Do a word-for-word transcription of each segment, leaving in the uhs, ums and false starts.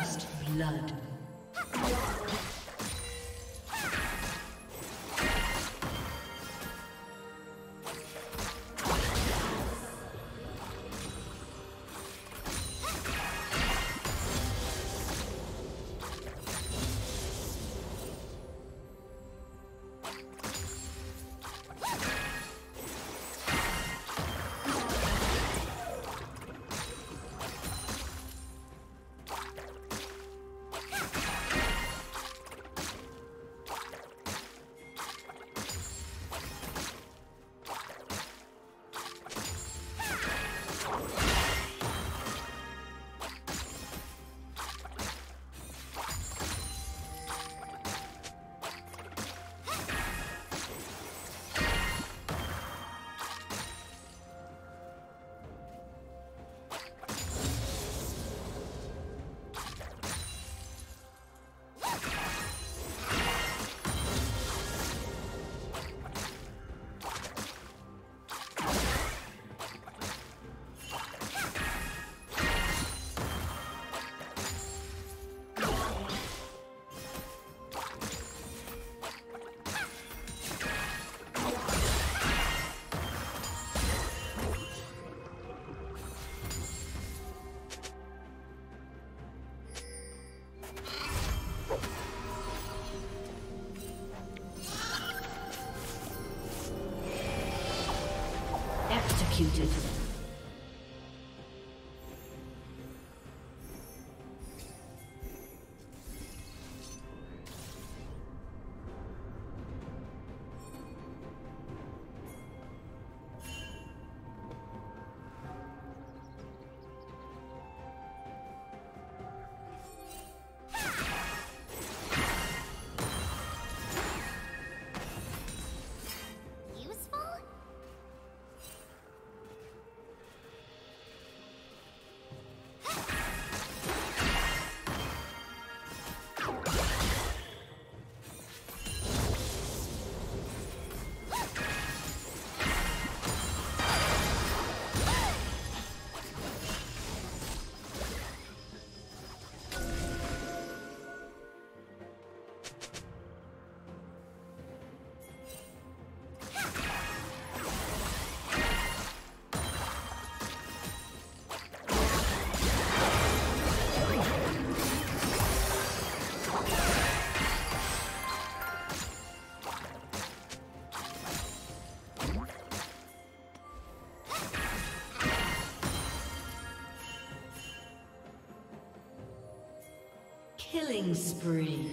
First blood. Executed. Killing spree.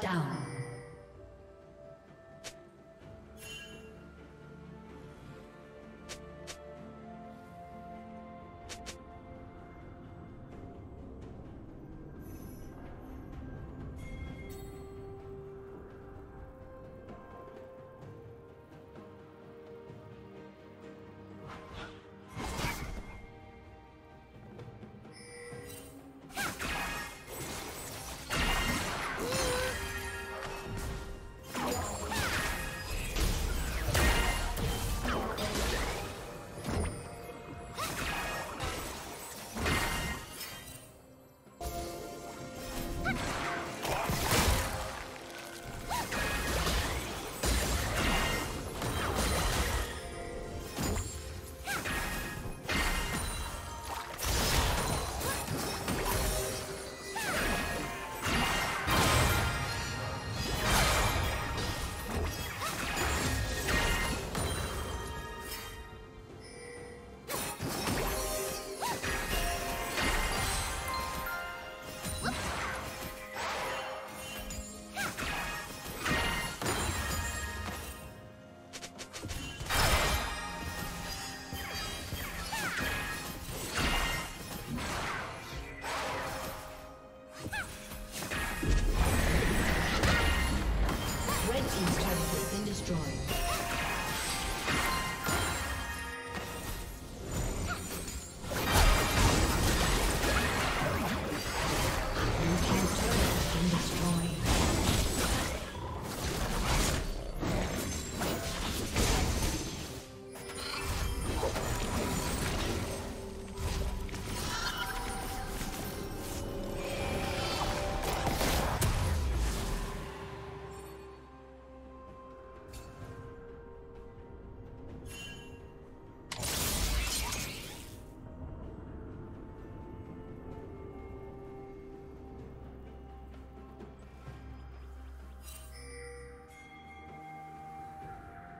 down.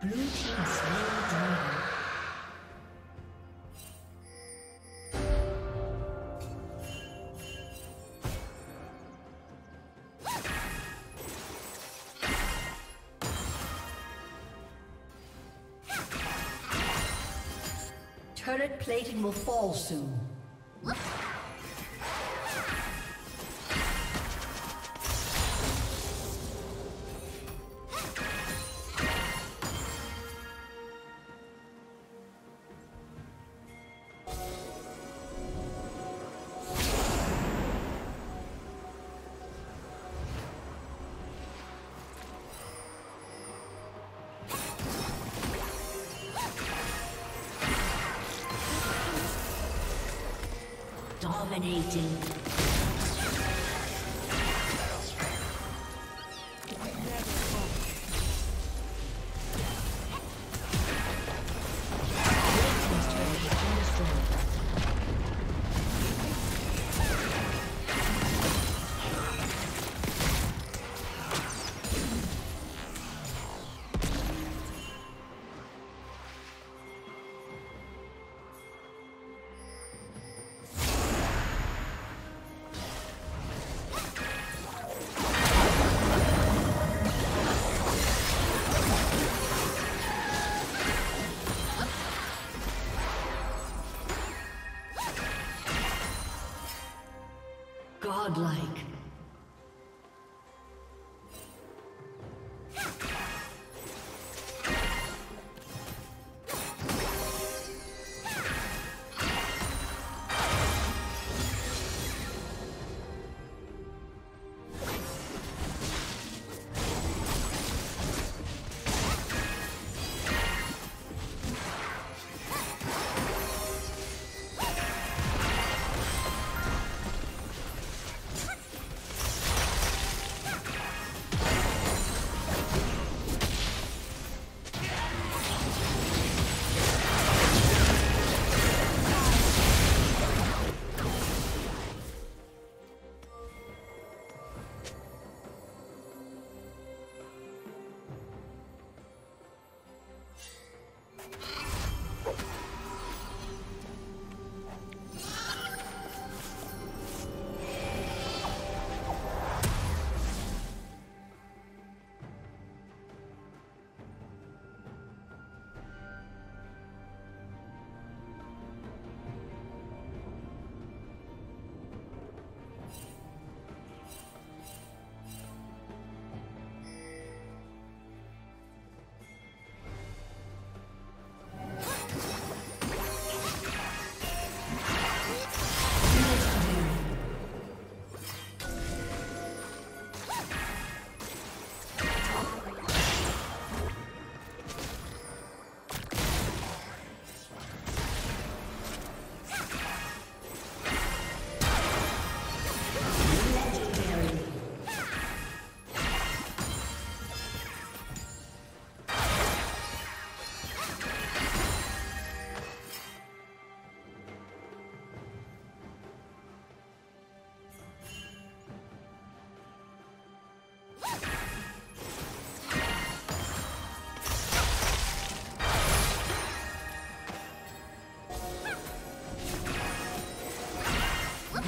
Blue team slain dragon. Turret plating will fall soon. Dominating. Godlike.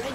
Red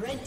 Red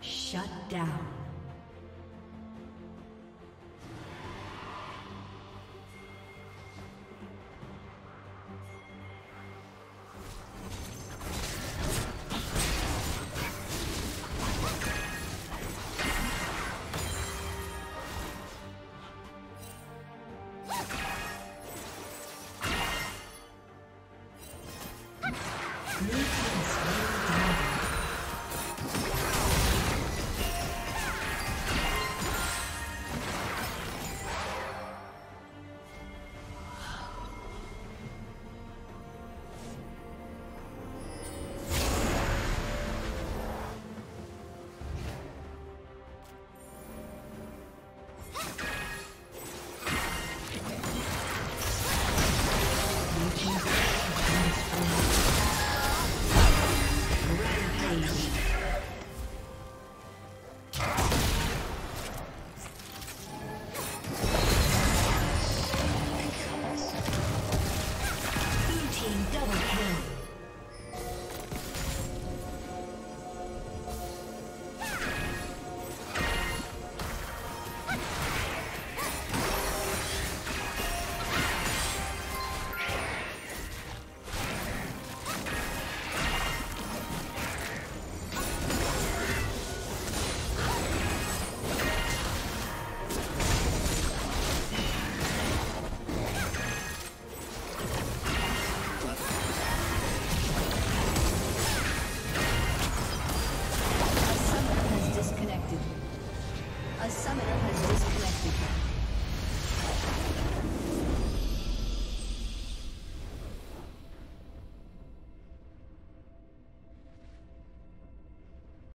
Shut down. Thank you.